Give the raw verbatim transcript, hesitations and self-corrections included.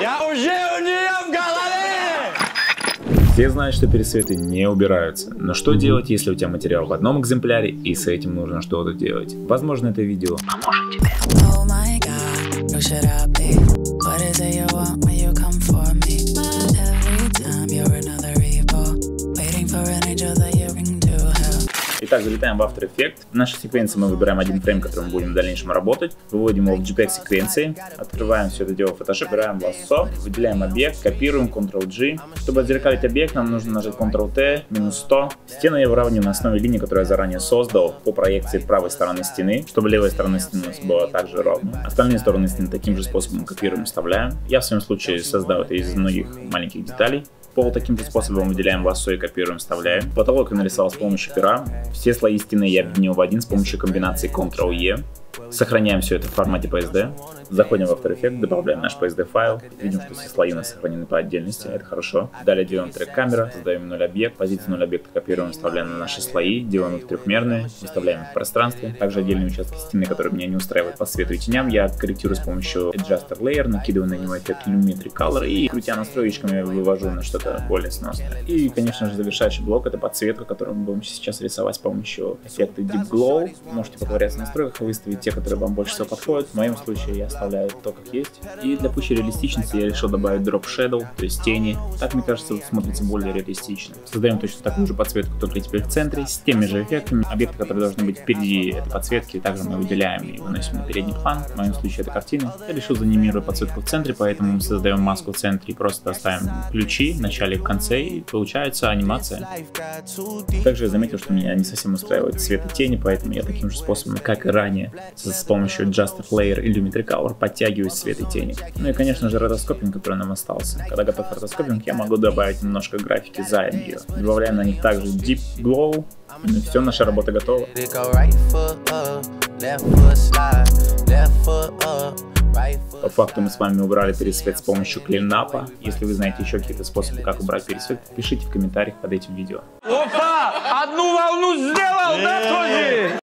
Я уже у нее в голове! Все знают, что пересветы не убираются. Но что делать, если у тебя материал в одном экземпляре, и с этим нужно что-то делать? Возможно, это видео поможет тебе. Итак, залетаем в After Effects. В нашей секвенции мы выбираем один фрейм, которым будем в дальнейшем работать. Выводим его в джей пег секвенции. Открываем все это дело в Photoshop, выбираем лассо, выделяем объект, копируем Ctrl-G. Чтобы отзеркалить объект, нам нужно нажать Ctrl-T, минус сто. Стену я выравниваю на основе линии, которую я заранее создал, по проекции правой стороны стены, чтобы левая сторона стены у нас была также ровна. Остальные стороны стены таким же способом копируем и вставляем. Я в своем случае создал это из многих маленьких деталей. Пол таким же способом выделяем лассо и копируем, вставляем. Потолок я нарисовал с помощью пера. Все слои стены я объединил в один с помощью комбинации Ctrl-E. Сохраняем все это в формате пэ эс дэ. Заходим в After Effects, добавляем наш пэ эс дэ файл. Видим, что все слои у нас сохранены по отдельности, это хорошо. Далее делаем трек камера, создаем нуль объект. Позицию нуль объекта копируем, вставляем на наши слои. Делаем их трехмерные, выставляем их в пространстве. Также отдельные участки стены, которые меня не устраивают по свету и теням, я корректирую с помощью adjuster layer, накидываю на него эффект Lumetri Color и, крутя настроечками, вывожу на что-то более сносное. И, конечно же, завершающий блок — это подсветка, которую мы будем сейчас рисовать с помощью эффекта Deep Glow. Можете поковыряться в настройках и выставить те, которые вам больше всего подходят. В моем случае я оставляю то, как есть. И для пущей реалистичности я решил добавить drop shadow, то есть тени. Так, мне кажется, смотрится более реалистично. Создаем точно такую же подсветку, только теперь в центре, с теми же эффектами. Объекты, которые должны быть впереди этой подсветки, также мы выделяем и выносим на передний план. В моем случае это картина. Я решил занимировать подсветку в центре, поэтому мы создаем маску в центре и просто оставим ключи в начале и в конце, и получается анимация. Также я заметил, что меня не совсем устраивает цвет и тени, поэтому я таким же способом, как и ранее, с помощью adjuster layer и Lumetri Color подтягиваю цвет и тени. Ну и, конечно же, ротоскопинг, который нам остался. Когда готов ротоскопинг, я могу добавить немножко графики за нее. Добавляем на них также Deep Glow. И все, наша работа готова. По факту мы с вами убрали пересвет с помощью cleanup. Если вы знаете еще какие-то способы, как убрать пересвет, пишите в комментариях под этим видео. Опа! Одну волну сделал, да, Тони?